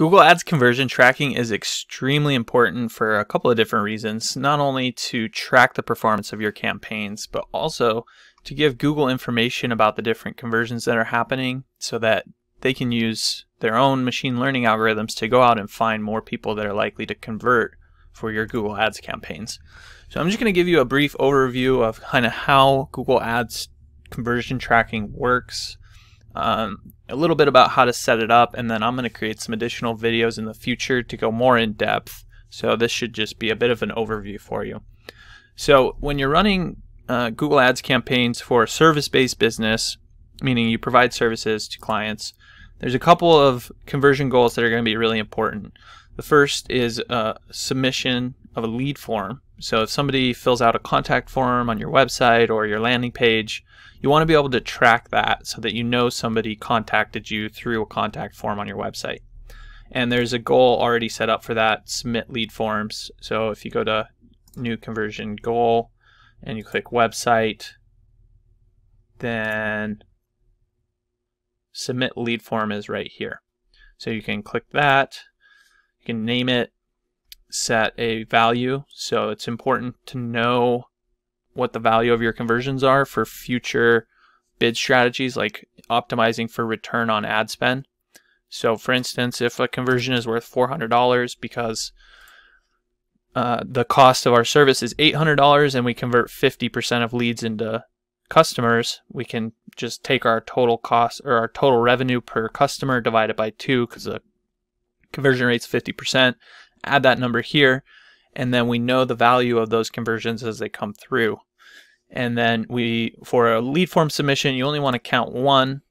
Google Ads conversion tracking is extremely important for a couple of different reasons, not only to track the performance of your campaigns, but also to give Google information about the different conversions that are happening so that they can use their own machine learning algorithms to go out and find more people that are likely to convert for your Google Ads campaigns. So I'm just going to give you a brief overview of kind of how Google Ads conversion tracking works. A little bit about how to set it up, and then I'm going to create some additional videos in the future to go more in depth. So this should just be a bit of an overview for you. So when you're running Google Ads campaigns for a service-based business, meaning you provide services to clients, there's a couple of conversion goals that are going to be really important. The first is submission of a lead form. So if somebody fills out a contact form on your website or your landing page, you want to be able to track that so that you know somebody contacted you through a contact form on your website. And there's a goal already set up for that, submit lead forms. So if you go to new conversion goal and you click website, then submit lead form is right here. So you can click that, you can name it, set a value. So it's important to know what the value of your conversions are for future bid strategies, like optimizing for return on ad spend. So for instance, if a conversion is worth $400 because the cost of our service is $800 and we convert 50% of leads into customers, we can just take our total cost or our total revenue per customer, divide it by 2 because the conversion rate's 50%, add that number here, and then we know the value of those conversions as they come through. And then for a lead form submission, you only want to count one,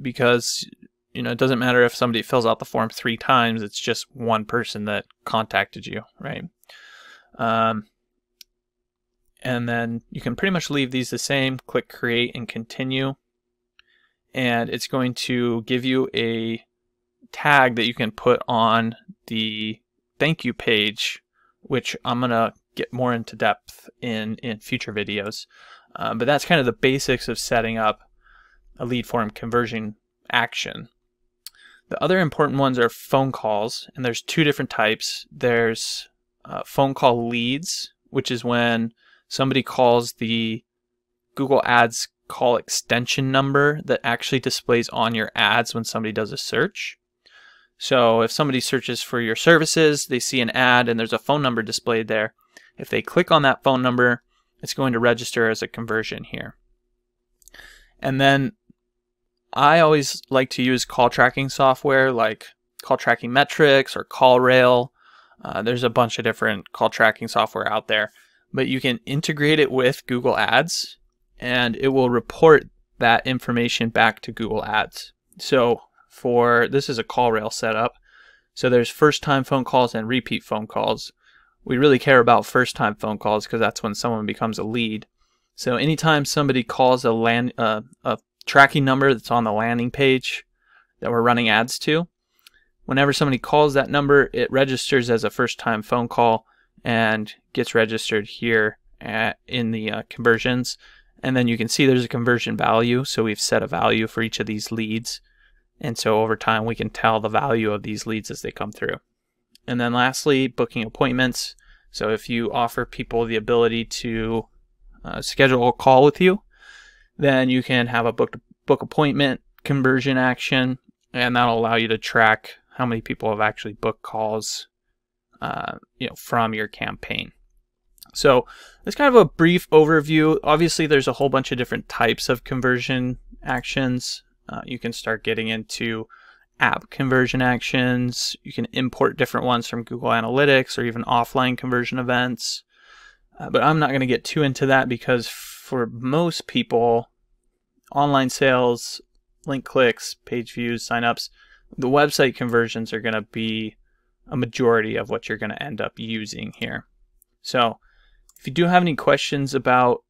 because it doesn't matter if somebody fills out the form 3 times, it's just one person that contacted you, right? And then you can pretty much leave these the same, click create and continue. And it's going to give you a tag that you can put on the thank you page, which I'm going to get more into depth in future videos. But that's kind of the basics of setting up a lead form conversion action. The other important ones are phone calls, and there's 2 different types. There's phone call leads, which is when somebody calls the Google Ads call extension number that actually displays on your ads when somebody does a search. So if somebody searches for your services, they see an ad and there's a phone number displayed there. If they click on that phone number, it's going to register as a conversion here. And then I always like to use call tracking software like Call Tracking Metrics or CallRail. There's a bunch of different call tracking software out there, but you can integrate it with Google Ads and it will report that information back to Google Ads. So this is a CallRail setup. So there's first-time phone calls and repeat phone calls. We really care about first-time phone calls because that's when someone becomes a lead. So anytime somebody calls a tracking number that's on the landing page that we're running ads to, whenever somebody calls that number, it registers as a first-time phone call and gets registered here in the conversions. And then you can see there's a conversion value. So we've set a value for each of these leads. And so over time, we can tell the value of these leads as they come through. And then lastly, booking appointments. So if you offer people the ability to schedule a call with you, then you can have a book appointment conversion action, and that'll allow you to track how many people have actually booked calls from your campaign. So that's kind of a brief overview. Obviously, there's a whole bunch of different types of conversion actions. You can start getting into app conversion actions. You can import different ones from Google Analytics or even offline conversion events. But I'm not going to get too into that because for most people, online sales, link clicks, page views, signups, the website conversions are going to be a majority of what you're going to end up using here. So if you do have any questions about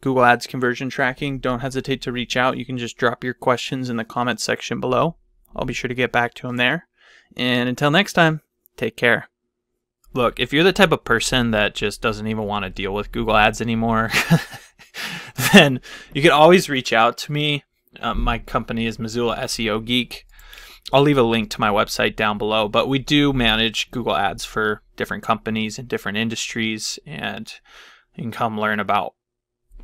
Google Ads conversion tracking, don't hesitate to reach out. You can just drop your questions in the comments section below. I'll be sure to get back to them there. And until next time, take care. Look, if you're the type of person that just doesn't even want to deal with Google Ads anymore, then you can always reach out to me. My company is Missoula SEO Geek. I'll leave a link to my website down below, but we do manage Google Ads for different companies and different industries, and you can come learn about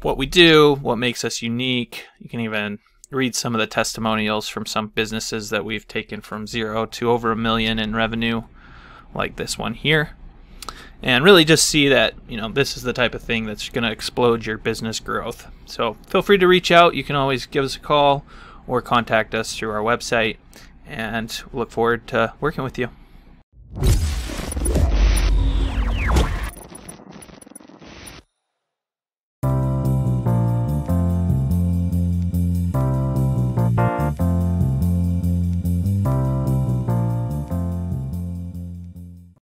what we do, what makes us unique. You can even read some of the testimonials from some businesses that we've taken from zero to over $1 million in revenue, like this one here, and really just see that, you know, this is the type of thing that's going to explode your business growth. So feel free to reach out. You can always give us a call or contact us through our website, and we look forward to working with you.